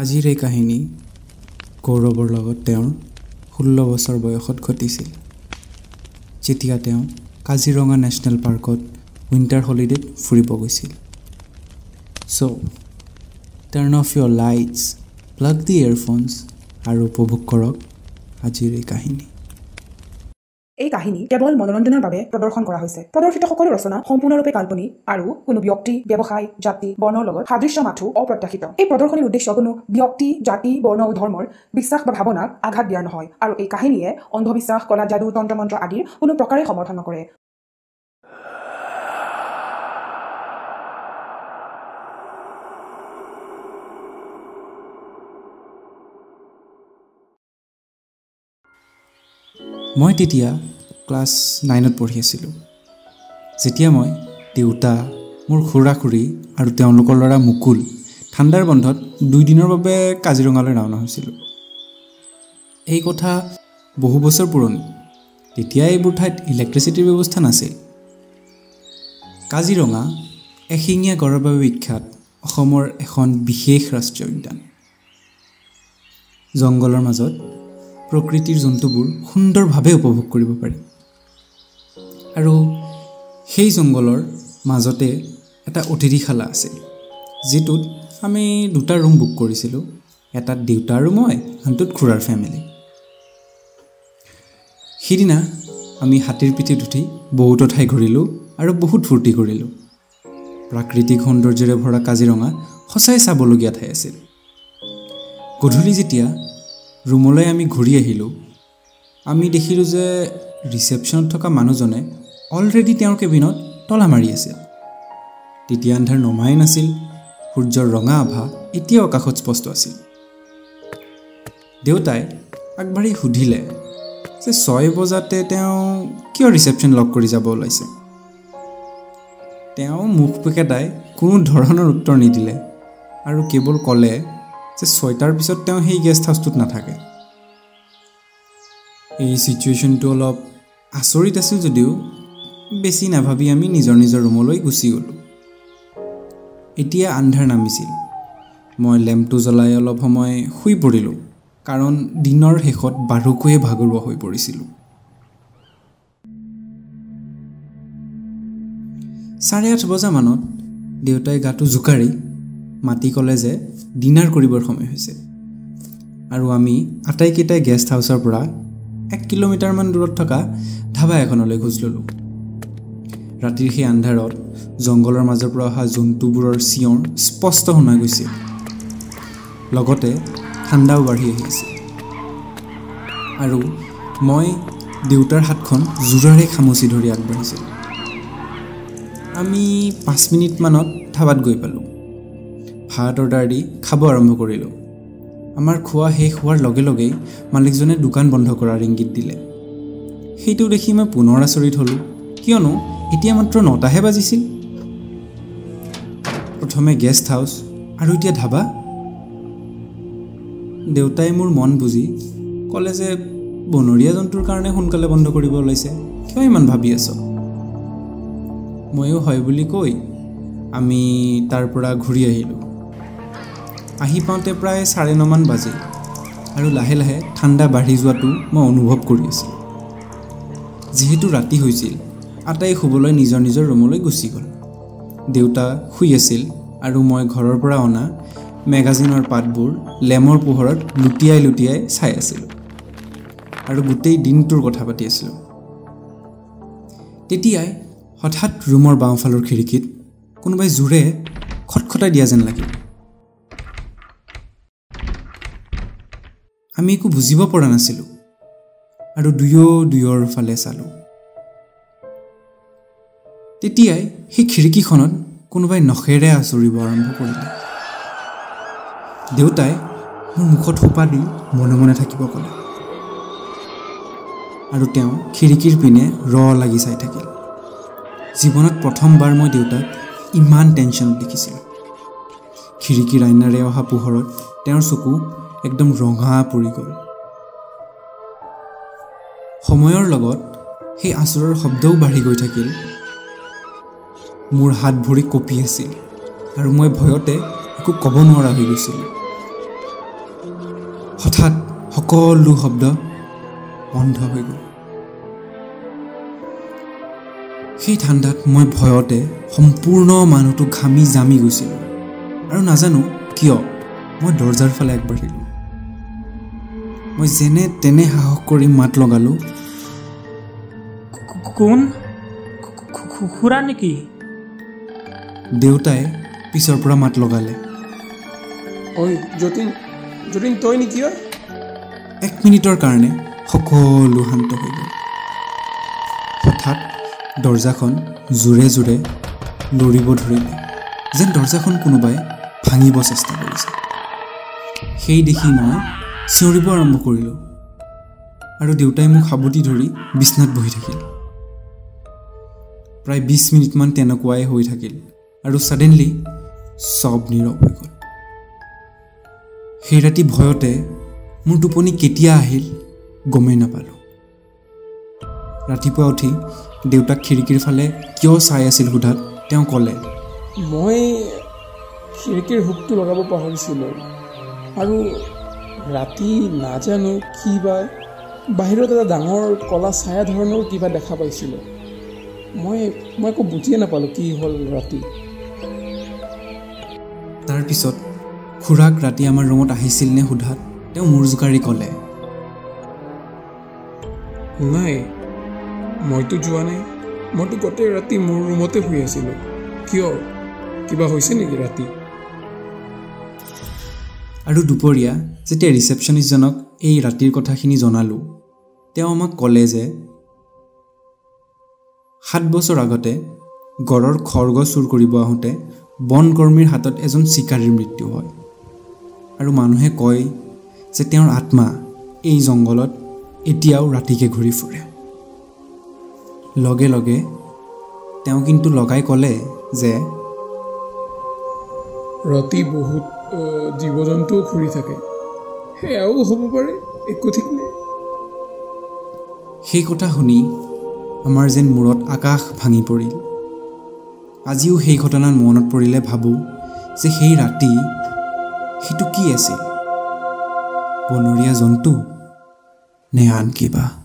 আজিৰ এই কাহিনী গৌৰৱৰ লগত তেওঁৰ ১৬ বছৰ বয়সত ঘটিছিল যেতিয়া তেওঁ কাজিৰঙা নেশ্যনেল পাৰ্কত উইন্টাৰ হলিডেত ফুৰিব গৈছিল। So turn off your lights, plug the earphones আৰু উপভোগ কৰক আজিৰ এই কাহিনী। এই কাহিনী কেৱল মনোৰঞ্জনৰ বাবে প্ৰদৰ্শন কৰা হৈছে। প্ৰদৰ্শিত সকলো ৰচনা সম্পূৰ্ণৰূপে কাল্পনিক আৰু কোনো ব্যক্তি, ব্যৱসায়, জাতি, বৰ্ণৰ লগত সাদৃশ্য মাথো অপ্ৰত্যাশিত। এই প্ৰদৰ্শনীৰ উদ্দেশ্য কোনো ব্যক্তি, জাতি, বৰ্ণ, ধৰ্মৰ বিশ্বাস বা ভাৱনাক আঘাত দিয়া নহয় আৰু এই কাহিনীয়ে অন্ধবিশ্বাস, কলা, যাদু, তন্ত্ৰমন্ত্ৰ আদিৰ কোনো প্ৰকাৰে সমৰ্থন নকৰে। মই তেতিয়া ক্লাছ 9ত পঢ়ি আছিলোঁ যেতিয়া মই দেউতা, মোৰ খুৰা খুৰী আৰু তেওঁলোকৰ ল'ৰা মুকুল ঠাণ্ডাৰ বন্ধত 2 দিনৰ বাবে কাজিৰঙালৈ ৰাওনা হৈছিলোঁ। এই কথা বহু বছৰ পুৰণি। তেতিয়া এইবোৰ ঠাইত ইলেক্ট্ৰিচিটিৰ ব্যৱস্থা নাছিল। কাজিৰঙা এশিঙীয়া গঁড়ৰ বাবে বিখ্যাত অসমৰ এখন বিশেষ ৰাষ্ট্ৰীয় উদ্যান। জংঘলৰ মাজত প্ৰকৃতিৰ জন্তুবোৰ সুন্দৰভাৱে উপভোগ কৰিব পাৰি আৰু সেই জংঘলৰ মাজতে এটা অতিথিশালা আছিল যিটোত আমি 2টা ৰুম বুক কৰিছিলোঁ, এটাত দেউতা আৰু মই, আনটোত খুৰাৰ ফেমিলি। সিদিনা আমি হাতীৰ পিঠিত উঠি বহুতো ঠাই ঘূৰিলোঁ আৰু বহুত ফূৰ্তি কৰিলোঁ। প্ৰাকৃতিক সৌন্দৰ্যৰে ভৰা কাজিৰঙা সঁচাই চাবলগীয়া ঠাই আছিল। গধূলি যেতিয়া ৰুমলৈ আমি ঘূৰি আহিলোঁ, আমি দেখিলোঁ যে ৰিচেপশ্যনত থকা মানুহজনে অলৰেডি তেওঁৰ কেবিনত তলা মাৰি আছিল। তেতিয়া আন্ধাৰ নমাই নাছিল, সূৰ্যৰ ৰঙা আভা এতিয়াও আকাশত স্পষ্ট আছিল। দেউতাই আগবাঢ়ি সুধিলে যে 6 বজাতে তেওঁ কিয় ৰিচেপশ্যন লগ কৰি যাব ওলাইছে। তেওঁ মুখ পেকেটাই কোনো ধৰণৰ উত্তৰ নিদিলে আৰু কেৱল ক'লে যে 6টাৰ পিছত তেওঁ সেই গেষ্ট হাউচটোত নাথাকে। এই ছিটুৱেশ্যনটো অলপ আচৰিত আছিল যদিও বেছি নাভাবি আমি নিজৰ নিজৰ ৰুমলৈ গুচি গ'লোঁ। এতিয়া আন্ধাৰ নামিছিল। মই লেম্পটো জ্বলাই অলপ সময় শুই পৰিলোঁ কাৰণ দিনৰ শেষত বাৰুকৈয়ে ভাগৰুৱা হৈ পৰিছিলোঁ। 8:30 বজামানত দেউতাই গাটো জোকাৰি মাতি ক'লে যে ডিনাৰ কৰিবৰ সময় হৈছে আৰু আমি আটাইকেইটাই গেষ্ট হাউচৰ পৰা 1 কিলোমিটাৰমান দূৰত থকা ধাবা এখনলৈ খোজ ল'লোঁ। ৰাতিৰ সেই আন্ধাৰত জংঘলৰ মাজৰ পৰা অহা জন্তুবোৰৰ চিঞৰ স্পষ্ট শুনা গৈছিল, লগতে ঠাণ্ডাও বাঢ়ি আহিছিল আৰু মই দেউতাৰ হাতখন জোৰাৰে খামুচি ধৰি আগবাঢ়িছিলোঁ। আমি 5 মিনিটমানত ধাবাত গৈ পালোঁ। ভাত অৰ্ডাৰ দি খাব আৰম্ভ কৰিলোঁ। আমাৰ খোৱা শেষ হোৱাৰ লগে লগেই মালিকজনে দোকান বন্ধ কৰাৰ ইংগিত দিলে। সেইটো দেখি মই পুনৰ আচৰিত হ'লোঁ কিয়নো এতিয়া মাত্ৰ 9টাহে বাজিছিল। প্ৰথমে গেষ্ট হাউচ আৰু এতিয়া ধাবা। দেউতাই মোৰ মন বুজি ক'লে যে বনৰীয়া জন্তুৰ কাৰণে সোনকালে বন্ধ কৰিব ওলাইছে, কিয় ইমান ভাবি আছ। ময়ো হয় বুলি কৈ আমি তাৰ পৰা ঘূৰি আহিলোঁ। আহি পাওঁতে প্ৰায় 9:30 মান বাজিল আৰু লাহে লাহে ঠাণ্ডা বাঢ়ি যোৱাটো মই অনুভৱ কৰি আছিলোঁ। যিহেতু ৰাতি হৈছিল, আটাই শুবলৈ নিজৰ নিজৰ ৰুমলৈ গুচি গ'ল। দেউতা শুই আছিল আৰু মই ঘৰৰ পৰা অনা মেগাজিনৰ পাতবোৰ লেমৰ পোহৰত লুটিয়াই লুটিয়াই চাই আছিলোঁ আৰু গোটেই দিনটোৰ কথা পাতি আছিলোঁ। তেতিয়াই হঠাৎ ৰুমৰ বাওঁফালৰ খিৰিকীত কোনোবাই জোৰে খটখটাই দিয়া যেন লাগিল। আমি একো বুজিব পৰা নাছিলোঁ আৰু দুয়ৰ ফালে চালোঁ। তেতিয়াই সেই খিৰিকীখনত কোনোবাই নখেৰে আঁচুৰিব আৰম্ভ কৰিলে। দেউতাই মোৰ মুখত সোপা দি মনে মনে থাকিব ক'লে আৰু তেওঁ খিৰিকীৰ পিনে ৰ' লাগি চাই থাকিল। জীৱনত প্ৰথমবাৰ মই দেউতাক ইমান টেনশ্যনত দেখিছিলোঁ। খিৰিকীৰ আইনাৰে অহা পোহৰত তেওঁৰ চকু একদম ৰঙা পৰি গ'ল। সময়ৰ লগত সেই আঁচোৰৰ শব্দও বাঢ়ি গৈ থাকিল। মোৰ হাত ভৰি কঁপি আছিল আৰু মই ভয়তে একো ক'ব নোৱাৰা হৈ গৈছিলোঁ। হঠাৎ সকলো শব্দ বন্ধ হৈ গ'ল। সেই ঠাণ্ডাত মই ভয়তে সম্পূৰ্ণ মানুহটো ঘামি জামি গৈছিলোঁ আৰু নাজানো কিয় মই দৰ্জাৰ ফালে আগবাঢ়িলোঁ। মই যেনে তেনে সাহস কৰি মাত লগালোঁ, কোন খুৰা নেকি? দেউতাই পিছৰ পৰা মাত লগালে, ঐ যতীন, যতীন তই নেকি? এক মিনিটৰ কাৰণে সকলো শান্ত হৈ গ'ল। হঠাৎ দৰ্জাখন জোৰে জোৰে লৰিব ধৰিলে যেন দৰ্জাখন কোনোবাই ভাঙিব চেষ্টা কৰিছে। সেই দেখি মই চিঞৰিব আৰম্ভ কৰিলোঁ আৰু দেউতাই মোক সাৱটি ধৰি বিছনাত বহি থাকিল। প্ৰায় 20 মিনিটমান তেনেকুৱাই হৈ থাকিল আৰু ছাডেনলি চব নীৰৱ হৈ গ'ল। সেই ৰাতি ভয়তে মোৰ টোপনি কেতিয়া আহিল গমেই নাপালোঁ। ৰাতিপুৱা উঠি দেউতাক খিৰিকীৰ ফালে কিয় চাই আছিল সোধাত তেওঁ ক'লে, মই খিৰিকীৰ হুকটো লগাব পাহৰিছিলোঁ আৰু ৰাতি নাজানো কি বা বাহিৰত এটা ডাঙৰ কলা ছায়া ধৰণৰ কিবা দেখা পাইছিলোঁ। মই একো বুজিয়ে নাপালোঁ কি হ'ল ৰাতি। তাৰপিছত খুৰাক ৰাতি আমাৰ ৰুমত আহিছিল নে সোধাত তেওঁ মূৰ জোকাৰি ক'লে, নাই, মইতো যোৱা নাই, মইতো গোটেই ৰাতি মোৰ ৰুমতে শুই আছিলোঁ। কিয়, কিবা হৈছে নেকি ৰাতি? আৰু দুপৰীয়া যেতিয়া ৰিচেপশ্যনিষ্টজনক এই ৰাতিৰ কথাখিনি জনালোঁ, তেওঁ আমাক ক'লে যে 7 বছৰ আগতে গড়ৰ খৰ্গ চুৰ কৰিব আহোঁতে বনকৰ্মীৰ হাতত এজন চিকাৰীৰ মৃত্যু হয় আৰু মানুহে কয় যে তেওঁৰ আত্মা এই জংঘলত এতিয়াও ৰাতিকে ঘূৰি ফুৰে। লগে লগে তেওঁ কিন্তু লগাই ক'লে যে ৰাতি বহুত জীৱ জন্তুও ঘূৰি থাকে, সেয়াও হ'ব পাৰে, একো ঠিক নাই। সেই কথা শুনি আমাৰ যেন মূৰত আকাশ ভাঙি পৰিল। আজিও সেই ঘটনা মনত পৰিলে ভাবোঁ যে সেই ৰাতি সেইটো কি আছিল, বনৰীয়া জন্তু নে আন কিবা?